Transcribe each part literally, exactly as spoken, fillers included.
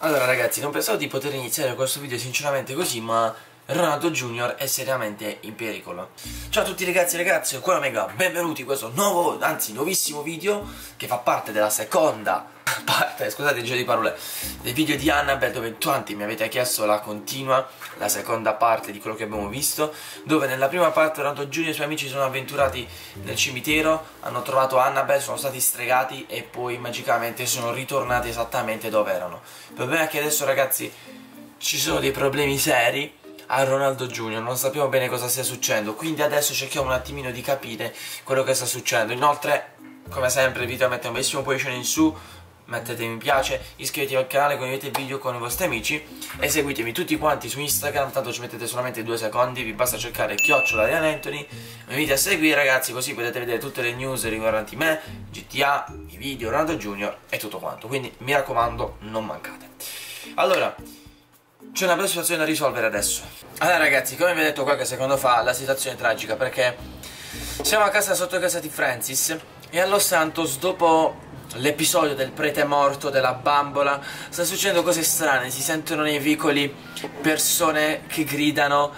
Allora ragazzi, non pensavo di poter iniziare questo video sinceramente così, ma Ronaldo Junior è seriamente in pericolo. Ciao a tutti ragazzi e ragazze, qua Omega, benvenuti in questo nuovo, anzi nuovissimo video che fa parte della seconda parte, scusate il giro di parole, del video di Annabelle, dove tanti mi avete chiesto la continua, la seconda parte di quello che abbiamo visto, dove nella prima parte Ronaldo Junior e i suoi amici sono avventurati nel cimitero, hanno trovato Annabelle, sono stati stregati e poi magicamente sono ritornati esattamente dove erano. Il problema è che adesso ragazzi ci sono dei problemi seri a Ronaldo Junior, non sappiamo bene cosa stia succedendo, quindi adesso cerchiamo un attimino di capire quello che sta succedendo. Inoltre, come sempre, il video mette un bellissimo pollice in su, mettete mi piace, iscrivetevi al canale, condividete il video con i vostri amici e seguitemi tutti quanti su Instagram, tanto ci mettete solamente due secondi, vi basta cercare chiocciola realantony, mi invito a seguire ragazzi, così potete vedere tutte le news riguardanti me, G T A, i video, Ronaldo Junior e tutto quanto, quindi mi raccomando non mancate. Allora, c'è una bella situazione da risolvere adesso. Allora ragazzi, come vi ho detto qualche secondo fa, la situazione è tragica perché siamo a casa, sotto casa di Francis, e a Los Santos dopo l'episodio del prete morto, della bambola, sta succedendo cose strane, si sentono nei vicoli persone che gridano,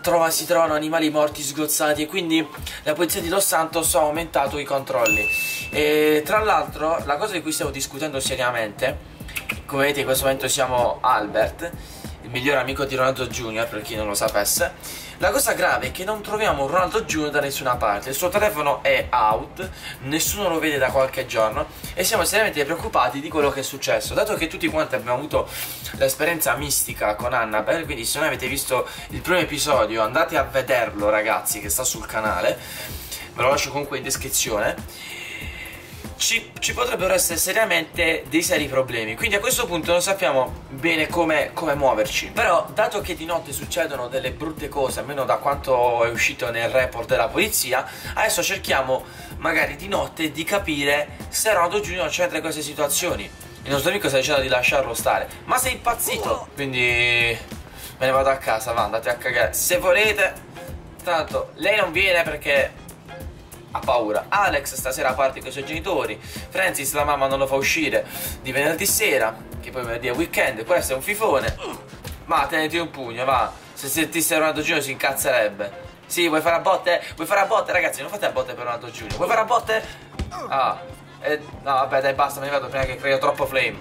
trova, si trovano animali morti sgozzati, e quindi la polizia di Los Santos ha aumentato i controlli. E tra l'altro la cosa di cui stiamo discutendo seriamente, come vedete in questo momento siamo Albert, il migliore amico di Ronaldo Junior, per chi non lo sapesse. La cosa grave è che non troviamo Ronaldo Junior da nessuna parte, il suo telefono è out, nessuno lo vede da qualche giorno e siamo seriamente preoccupati di quello che è successo, dato che tutti quanti abbiamo avuto l'esperienza mistica con Annabelle. Quindi se non avete visto il primo episodio andate a vederlo ragazzi, che sta sul canale, ve lo lascio comunque in descrizione. Ci, ci potrebbero essere seriamente dei seri problemi, quindi a questo punto non sappiamo bene come, come muoverci. Però dato che di notte succedono delle brutte cose, almeno da quanto è uscito nel report della polizia, adesso cerchiamo magari di notte di capire se Ronaldo Junior c'entra in queste situazioni. Il nostro amico sta dicendo di lasciarlo stare, ma sei impazzito! Quindi me ne vado a casa, va, andate a cagare se volete, tanto lei non viene perché ha paura. Alex stasera parte con i suoi genitori, Francis la mamma non lo fa uscire di venerdì sera, che poi venerdì è weekend. Questo è un fifone, ma tenete un pugno, va, se sentisse Ronaldo Junior si incazzerebbe. Sì, vuoi fare a botte? Vuoi fare a botte ragazzi? Non fate a botte per Ronaldo Junior. Vuoi fare a botte? Ah, eh, no vabbè dai, basta, me ne vado prima che creo troppo flame.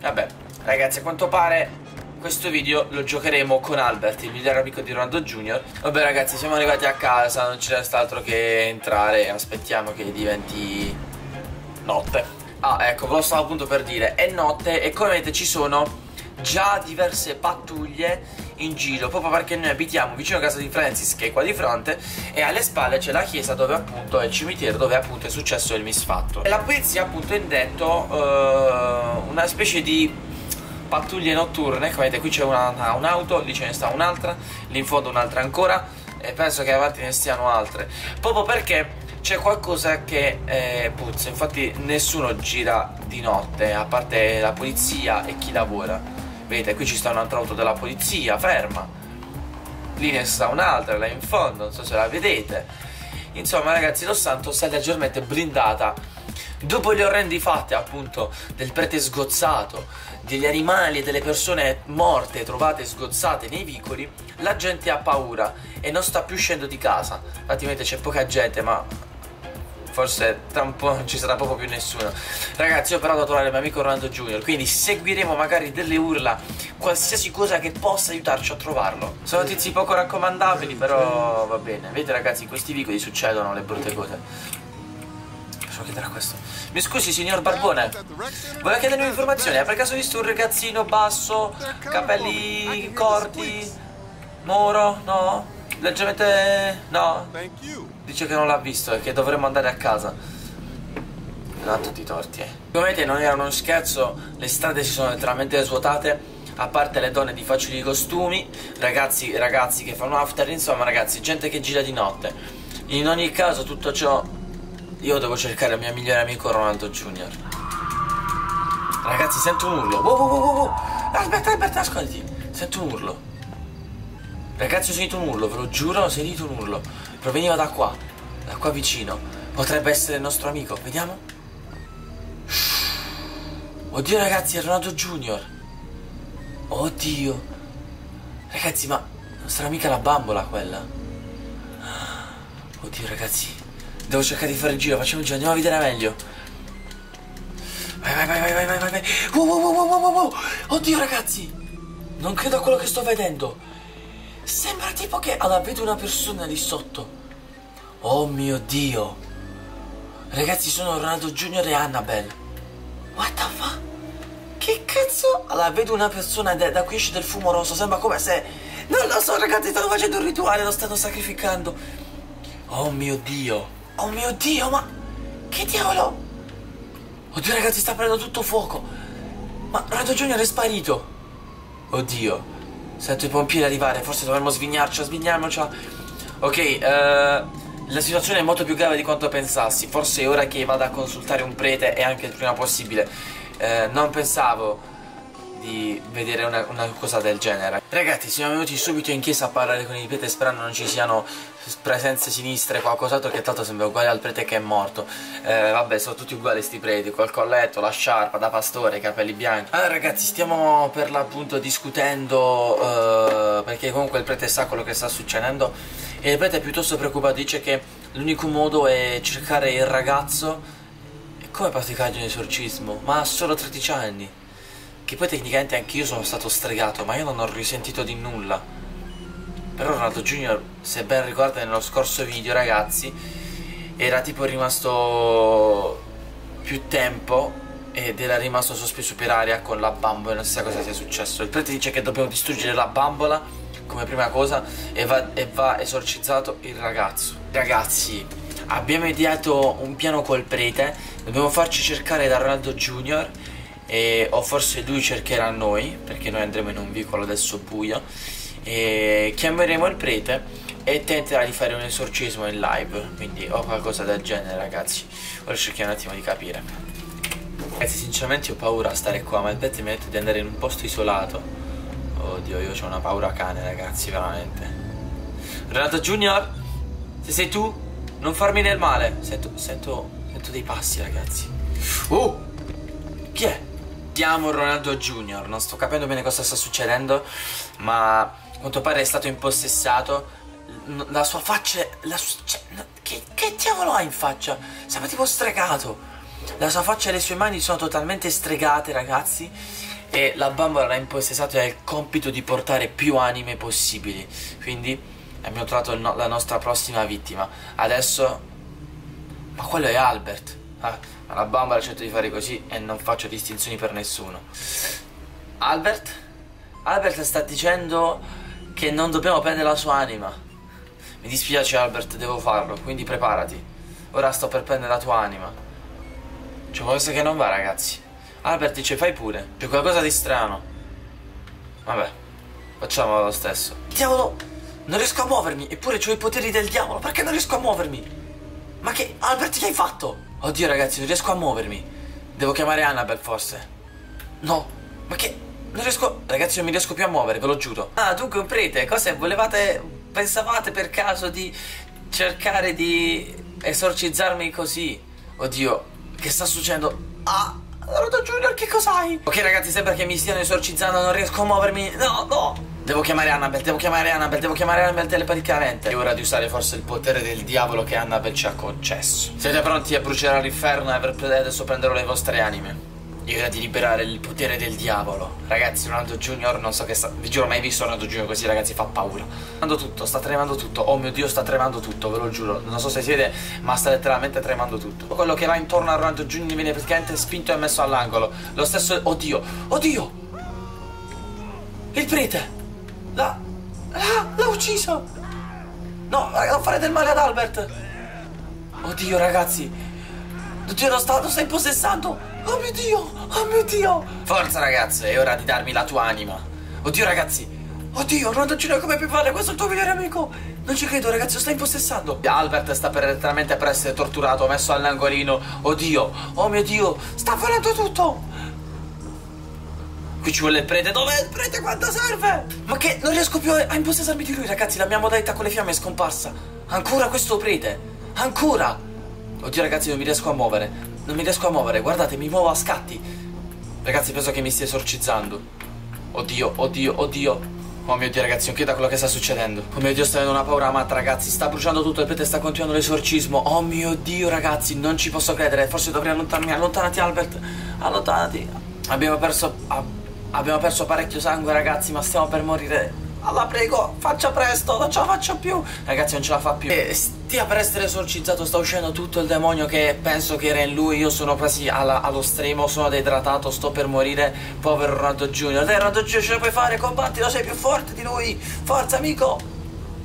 Vabbè ragazzi, a quanto pare questo video lo giocheremo con Albert, il migliore amico di Ronaldo Junior. Vabbè ragazzi, siamo arrivati a casa, non ci resta altro che entrare e aspettiamo che diventi notte. Ah ecco, ve lo stavo appunto per dire, è notte e come vedete ci sono già diverse pattuglie in giro, proprio perché noi abitiamo vicino a casa di Francis, che è qua di fronte, e alle spalle c'è la chiesa dove appunto è il cimitero, dove appunto è successo il misfatto. E la polizia appunto ha indetto eh, una specie di pattuglie notturne, come vedete qui c'è un'auto, lì ce ne sta un'altra, lì in fondo un'altra ancora e penso che avanti ne stiano altre, proprio perché c'è qualcosa che eh, puzza. Infatti nessuno gira di notte, a parte la polizia e chi lavora. Vedete qui ci sta un'altra auto della polizia ferma, lì ne sta un'altra là in fondo, non so se la vedete. Insomma ragazzi, Los Santos è leggermente blindata dopo gli orrendi fatti appunto del prete sgozzato, degli animali e delle persone morte trovate sgozzate nei vicoli. La gente ha paura e non sta più uscendo di casa. Infatti vedete c'è poca gente, ma forse tra un po' non ci sarà proprio più nessuno. Ragazzi, io però vado a trovare il mio amico Ronaldo Junior, quindi seguiremo magari delle urla, qualsiasi cosa che possa aiutarci a trovarlo. Sono tizi poco raccomandabili, però va bene. Vedete ragazzi, in questi vicoli succedono le brutte cose. Questo. Mi scusi signor Barbone, volevo chiedermi un'informazione, ha per caso visto un ragazzino basso, capelli corti, moro? No? Leggermente... no? Dice che non l'ha visto e che dovremmo andare a casa. No, tutti i torti eh. Come vedete non era uno scherzo, le strade si sono letteralmente svuotate, a parte le donne di facili costumi, ragazzi, ragazzi che fanno after, insomma ragazzi, gente che gira di notte. In ogni caso tutto ciò, io devo cercare il mio migliore amico Ronaldo Junior. Ragazzi, sento un urlo. Wow, wow, wow, wow. Aspetta, aspetta, ascolti. Sento un urlo. Ragazzi, ho sentito un urlo, ve lo giuro, ho sentito un urlo. Proveniva da qua, da qua vicino. Potrebbe essere il nostro amico, vediamo. Oddio ragazzi, è Ronaldo Junior. Oddio. Ragazzi, ma non sarà mica la bambola quella? Oddio, ragazzi, devo cercare di fare il giro. Facciamo il giro, andiamo a vedere meglio. Vai, vai, vai, vai, vai, vai, vai. Wow, wow, wow, wow, wow. Oddio, ragazzi, non credo a quello che sto vedendo. Sembra tipo che... Allora, vedo una persona lì sotto. Oh mio Dio. Ragazzi, sono Ronaldo Junior e Annabelle. What the fuck? Che cazzo? Allora, vedo una persona da, da cui esce del fumo rosso. Sembra come se... Non lo so, ragazzi, stanno facendo un rituale, lo stanno sacrificando. Oh mio Dio. Oh mio Dio, ma... Che diavolo? Oddio, ragazzi, sta prendendo tutto fuoco. Ma Ronaldo Junior è sparito. Oddio. Sento i pompieri arrivare. Forse dovremmo svignarci, svignarmocela. Ok, ehm... Uh... La situazione è molto più grave di quanto pensassi. Forse è ora che vada a consultare un prete, e anche il prima possibile. eh, Non pensavo di vedere una, una cosa del genere. Ragazzi, siamo venuti subito in chiesa a parlare con il prete, sperando non ci siano presenze sinistre, qualcos'altro, che tanto sembra uguale al prete che è morto. eh, Vabbè, sono tutti uguali sti preti, col colletto, la sciarpa da pastore, i capelli bianchi. Allora ragazzi, stiamo per l'appunto discutendo, eh, perché comunque il prete sa quello che sta succedendo. E il prete è piuttosto preoccupato, dice che l'unico modo è cercare il ragazzo. E come praticare un esorcismo? Ma ha solo tredici anni. Che poi tecnicamente anche io sono stato stregato, ma io non ho risentito di nulla. Però Ronaldo Junior, se ben ricordate nello scorso video, ragazzi, era tipo rimasto più tempo ed era rimasto sospeso per aria con la bambola. Non si sa cosa sia successo. Il prete dice che dobbiamo distruggere la bambola come prima cosa, e va, e va esorcizzato il ragazzo. Ragazzi, abbiamo ideato un piano col prete. Dobbiamo farci cercare da Ronaldo Junior, e, o forse lui cercherà noi, perché noi andremo in un vicolo adesso buio, e chiameremo il prete e tenterà di fare un esorcismo in live, quindi o qualcosa del genere. Ragazzi, ora cerchiamo un attimo di capire. Ragazzi, sinceramente ho paura a stare qua, ma il prete mi ha detto di andare in un posto isolato. Oddio, io ho una paura cane, ragazzi, veramente. Ronaldo Junior, se sei tu, non farmi del male. Sento, sento, sento dei passi, ragazzi. Oh, chi è? Chiamo Ronaldo Junior, non sto capendo bene cosa sta succedendo, ma a quanto pare è stato impossessato. La sua faccia, la sua, cioè, che, che diavolo ha in faccia? Sembra tipo stregato. La sua faccia e le sue mani sono totalmente stregate, ragazzi. E la bambola l'ha impossessato e ha il compito di portare più anime possibili. Quindi abbiamo trovato no la nostra prossima vittima. Adesso... Ma quello è Albert. Ah, ma la bambola cerca di fare così, e non faccio distinzioni per nessuno. Albert? Albert sta dicendo che non dobbiamo prendere la sua anima. Mi dispiace Albert, devo farlo, quindi preparati. Ora sto per prendere la tua anima. C'è qualcosa che non va, ragazzi. Albert dice fai pure. C'è qualcosa di strano. Vabbè, facciamolo lo stesso. Diavolo, non riesco a muovermi, eppure ho i poteri del diavolo. Perché non riesco a muovermi? Ma che... Albert, che hai fatto? Oddio ragazzi, non riesco a muovermi. Devo chiamare Annabelle forse. No, ma che... Non riesco... Ragazzi, non mi riesco più a muovere, ve lo giuro. Ah, dunque un prete, cosa volevate... Pensavate per caso di cercare di esorcizzarmi così? Oddio, che sta succedendo? Ah, Ronaldo Junior, che cos'hai? Ok ragazzi, sembra che mi stiano esorcizzando, non riesco a muovermi. No, no. Devo chiamare Annabelle, devo chiamare Annabelle, devo chiamare Annabelle telepaticamente. È ora di usare forse il potere del diavolo che Annabelle ci ha concesso. Siete pronti a bruciare all'inferno e per adesso prenderò le vostre anime? È ora di liberare il potere del diavolo. Ragazzi, Ronaldo Junior, non so che sta... Vi giuro, mai visto Ronaldo Junior così, ragazzi, fa paura. Tremando tutto, sta tremando tutto. Oh mio Dio, sta tremando tutto, ve lo giuro. Non so se siete, ma sta letteralmente tremando tutto. Quello che va intorno a Ronaldo Junior viene praticamente spinto e messo all'angolo. Lo stesso... Oddio, oddio. Il prete L'ha... L'ha ucciso. No, non fare del male ad Albert. Oddio, ragazzi. Oddio, lo sta, lo sta impossessando. Oh mio Dio, oh mio Dio. Forza ragazzi, è ora di darmi la tua anima. Oddio ragazzi, oddio, Ronaldo Junior come più vale, questo è il tuo migliore amico. Non ci credo ragazzi, lo sta impossessando. Albert sta per, letteralmente per essere torturato, messo all'angolino. Oddio, oh mio Dio, sta volando tutto. Qui ci vuole il prete, dov'è il prete, quanto serve? Ma che, non riesco più a impossessarmi di lui ragazzi, la mia modalità con le fiamme è scomparsa. Ancora questo prete, ancora. Oddio ragazzi, non mi riesco a muovere. Non mi riesco a muovere, guardate, mi muovo a scatti. Ragazzi, penso che mi stia esorcizzando. Oddio, oddio, oddio. Oh mio Dio, ragazzi, non chiedo quello che sta succedendo. Oh mio Dio, sto avendo una paura amata, ragazzi. Sta bruciando tutto, il pete sta continuando l'esorcismo. Oh mio Dio, ragazzi, non ci posso credere. Forse dovrei allontanarmi. Allontanati, Albert. Allontanati. Abbiamo perso ab Abbiamo perso parecchio sangue, ragazzi. Ma stiamo per morire. Alla prego, faccia presto, non ce la faccio più. Ragazzi, non ce la fa più. E stia per essere esorcizzato, sta uscendo tutto il demonio che penso che era in lui. Io sono quasi alla, allo stremo, sono deidratato, sto per morire. Povero Ronaldo Junior. Dai, Ronaldo Junior, ce la puoi fare, combattilo, sei più forte di lui. Forza, amico.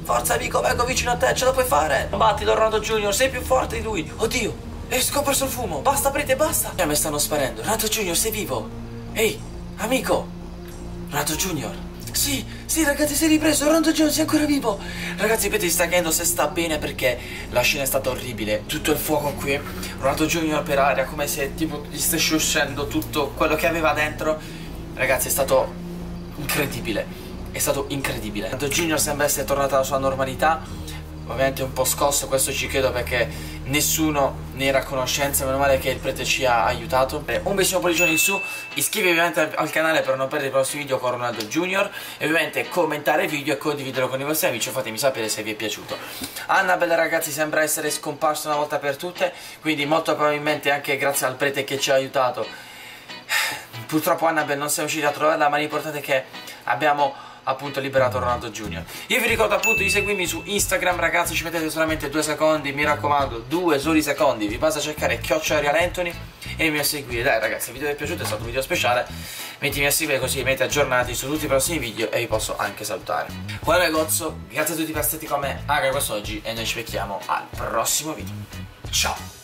Forza, amico, vengo vicino a te, ce la puoi fare. Combattilo, Ronaldo Junior, sei più forte di lui. Oddio, è scomparso il fumo. Basta, aprite, basta. Mi stanno sparando. Ronaldo Junior, sei vivo? Ehi, amico. Ronaldo Junior. Sì, sì ragazzi, si è ripreso, Ronaldo Junior è ancora vivo. Ragazzi, vedete, sta chiedendo se sta bene perché la scena è stata orribile. Tutto il fuoco qui, Ronaldo Junior per aria, come se tipo gli stesse uscendo tutto quello che aveva dentro. Ragazzi, è stato incredibile, è stato incredibile. Ronaldo Junior sembra essere tornato alla sua normalità. Ovviamente un po' scosso, questo ci credo perché nessuno ne era a conoscenza. Meno male che il prete ci ha aiutato. Un bellissimo pollicione in su, iscrivetevi ovviamente al canale per non perdere i prossimi video con Ronaldo Junior. E ovviamente commentare il video e condividerlo con i vostri amici. Fatemi sapere se vi è piaciuto. Annabelle, ragazzi, sembra essere scomparsa una volta per tutte. Quindi molto probabilmente anche grazie al prete che ci ha aiutato. Purtroppo Annabelle non siamo riusciti a trovarla, ma l'importante è che abbiamo appunto liberato Ronaldo Junior. Io vi ricordo appunto di seguirmi su Instagram, ragazzi, ci mettete solamente due secondi, mi raccomando, due soli secondi, vi basta cercare chiocciola realantony e mi a seguire. Dai ragazzi, il video vi è piaciuto, è stato un video speciale, mettimi a seguire così vi aggiornati su tutti i prossimi video e vi posso anche salutare. Qua ragazzo, grazie a tutti per essere stati con me anche quest'oggi e noi ci vediamo al prossimo video. Ciao!